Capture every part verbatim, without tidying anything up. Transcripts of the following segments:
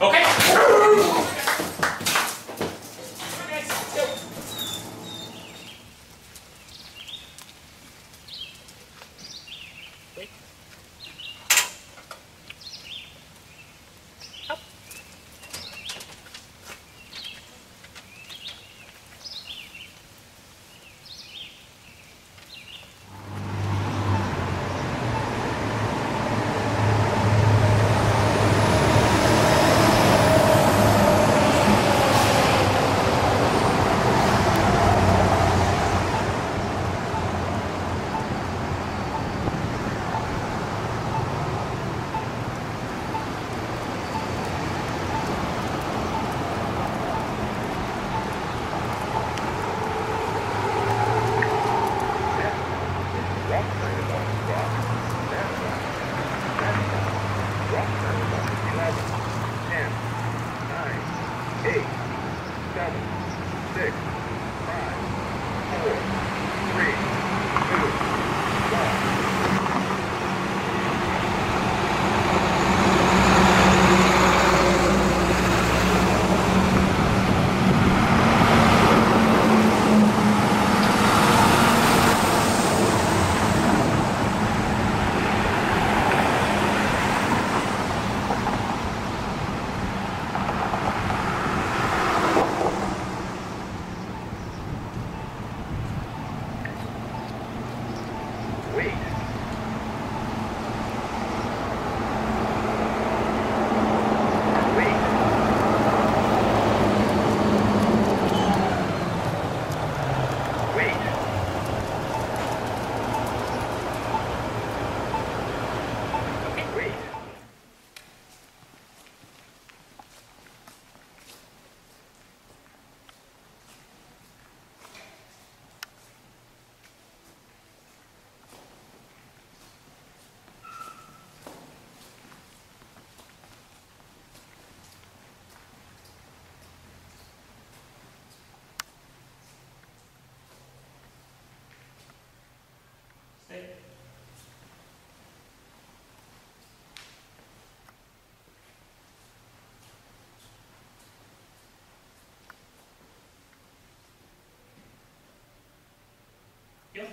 Okay. Yep. Yep.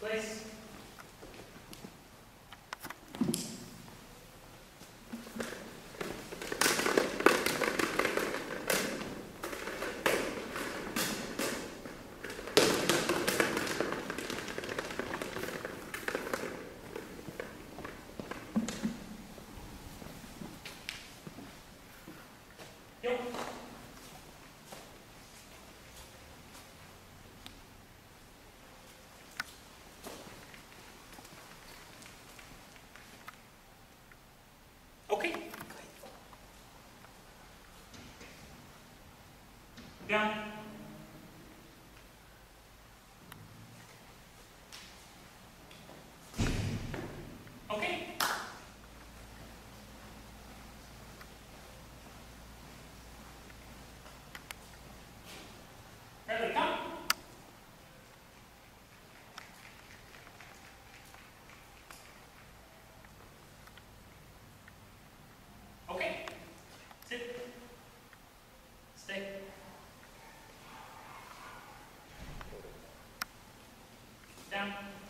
Place. Down. Okay. Ready, come. Second.